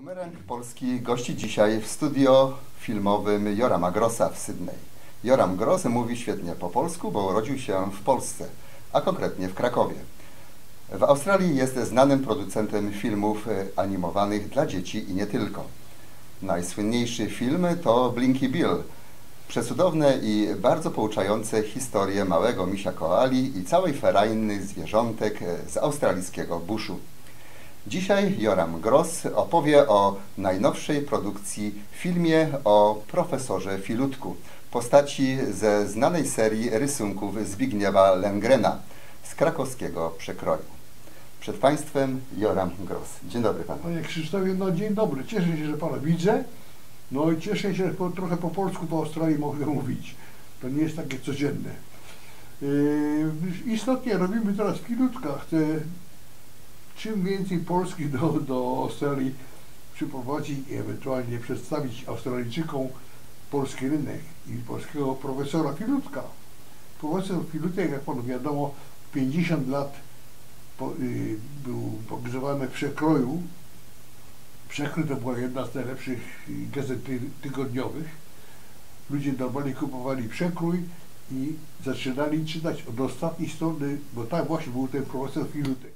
Bumerang Polski gości dzisiaj w studio filmowym Yorama Grossa w Sydney. Yoram Gross mówi świetnie po polsku, bo urodził się w Polsce, a konkretnie w Krakowie. W Australii jest znanym producentem filmów animowanych dla dzieci i nie tylko. Najsłynniejszy film to Blinky Bill. Przecudowne i bardzo pouczające historie małego misia koali i całej ferajny zwierzątek z australijskiego buszu. Dzisiaj Yoram Gross opowie o najnowszej produkcji filmie o profesorze Filutku, postaci ze znanej serii rysunków Zbigniewa Lengrena z krakowskiego Przekroju. Przed Państwem Yoram Gross. Dzień dobry Panu. Panie Krzysztofie, no dzień dobry. Cieszę się, że Pana widzę. No i cieszę się, że trochę po polsku, po Australii mogę mówić. To nie jest takie codzienne. Istotnie robimy teraz Filutka. Czym więcej Polski do Australii przyprowadzić i ewentualnie przedstawić Australijczykom polski rynek i polskiego profesora Filutka. Profesor Filutek, jak Panu wiadomo, 50 lat był pogrzebany w Przekroju. Przekrój to była jedna z najlepszych gazet tygodniowych. Ludzie normalnie kupowali Przekrój i zaczynali czytać od ostatniej strony, bo tak właśnie był ten profesor Filutek.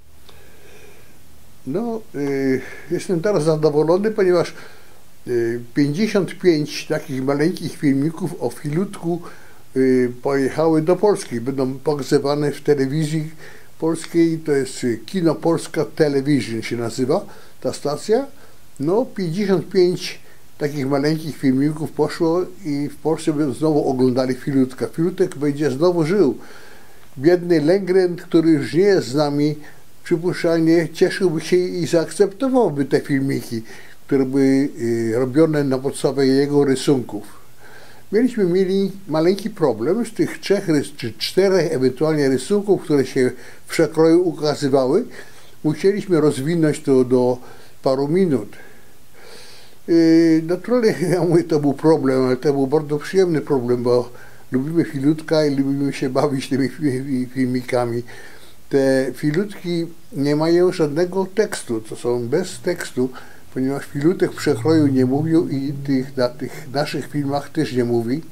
No, jestem teraz zadowolony, ponieważ 55 takich maleńkich filmików o Filutku pojechały do Polski. Będą pokazywane w telewizji polskiej, to jest Kino Polska Telewizji się nazywa ta stacja. No, 55 takich maleńkich filmików poszło i w Polsce będą znowu oglądali Filutka. Filutek będzie znowu żył. Biedny Lengren, który już nie jest z nami, przypuszczalnie cieszyłby się i zaakceptowałby te filmiki, które były robione na podstawie jego rysunków. Mieli maleńki problem z tych trzech czy czterech ewentualnie rysunków, które się w Przekroju ukazywały. Musieliśmy rozwinąć to do paru minut. Naturalnie, ja mówię, to był problem, ale to był bardzo przyjemny problem, bo lubimy Filutka i lubimy się bawić tymi filmikami. Te filutki nie mają żadnego tekstu, to są bez tekstu, ponieważ Filutek w Przekroju nie mówił i na tych naszych filmach też nie mówi.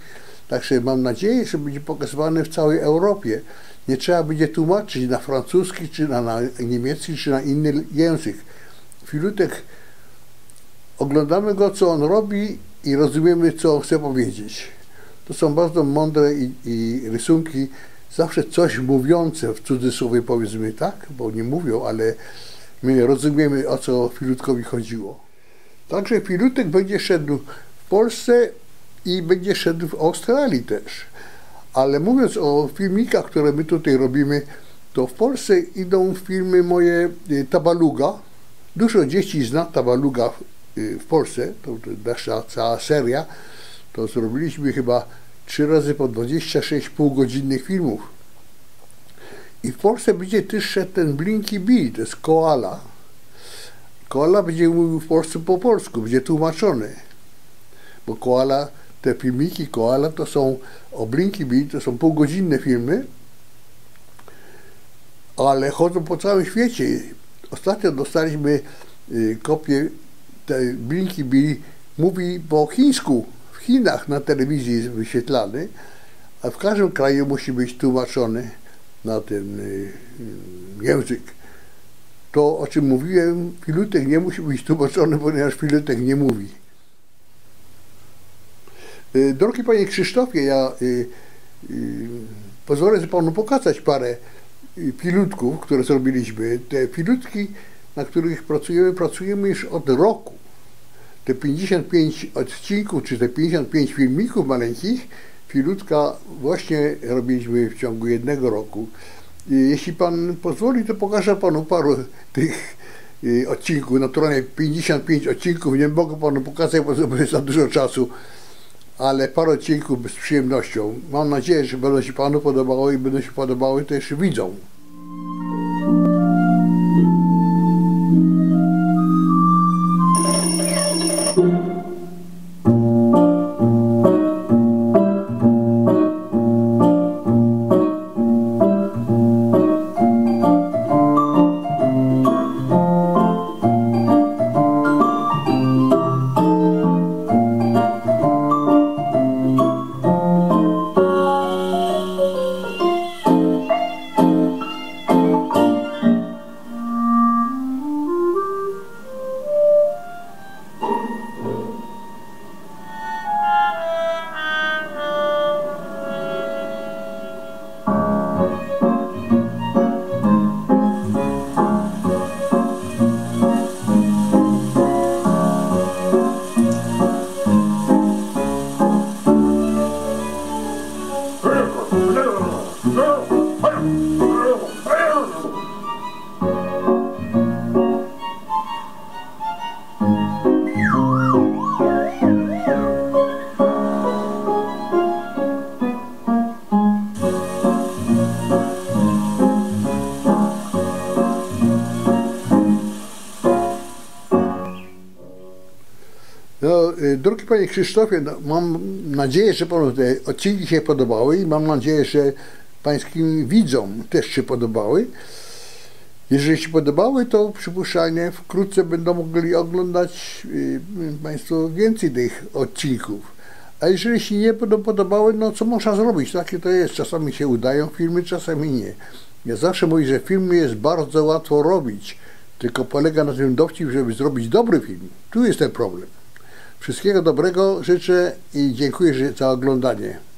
Także mam nadzieję, że będzie pokazywane w całej Europie. Nie trzeba będzie tłumaczyć na francuski, czy na niemiecki, czy na inny język. Filutek, oglądamy go, co on robi i rozumiemy, co on chce powiedzieć. To są bardzo mądre i rysunki. Zawsze coś mówiące, w cudzysłowie powiedzmy tak, bo nie mówią, ale my rozumiemy, o co Filutkowi chodziło. Także Filutek będzie szedł w Polsce i będzie szedł w Australii też. Ale mówiąc o filmikach, które my tutaj robimy, to w Polsce idą filmy moje Tabaluga. Dużo dzieci zna Tabaluga w Polsce, to nasza cała seria. To zrobiliśmy chyba 3 razy po 26 półgodzinnych filmów. I w Polsce będzie też szedł ten Blinky Bill, to jest koala. Koala będzie mówił w Polsce po polsku, będzie tłumaczony. Bo koala, te filmiki koala to są, o Blinky Bill to są półgodzinne filmy, ale chodzą po całym świecie. Ostatnio dostaliśmy kopię, tej Blinky Bill mówi po chińsku. W Chinach na telewizji jest wyświetlany, a w każdym kraju musi być tłumaczony na ten język. To, o czym mówiłem, Filutek nie musi być tłumaczony, ponieważ Filutek nie mówi. Drogi Panie Krzysztofie, ja pozwolę sobie Panu pokazać parę Filutków, które zrobiliśmy. Te Filutki, na których pracujemy już od roku. Te 55 odcinków, czy te 55 filmików maleńkich Filutka właśnie robiliśmy w ciągu jednego roku. Jeśli Pan pozwoli, to pokażę Panu paru tych odcinków. Naturalnie 55 odcinków nie mogę Panu pokazać, bo to będzie za dużo czasu, ale parę odcinków z przyjemnością. Mam nadzieję, że będą się Panu podobały i będą się podobały też widzom. No, drogi panie Krzysztofie, no, mam nadzieję, że panu te odcinki się podobały i mam nadzieję, że pańskim widzom też się podobały. Jeżeli się podobały, to przypuszczalnie wkrótce będą mogli oglądać państwo więcej tych odcinków. A jeżeli się nie będą podobały, no co można zrobić? Takie to jest. Czasami się udają filmy, czasami nie. Ja zawsze mówię, że filmy jest bardzo łatwo robić, tylko polega na tym dowcip, żeby zrobić dobry film. Tu jest ten problem. Wszystkiego dobrego życzę i dziękuję za oglądanie.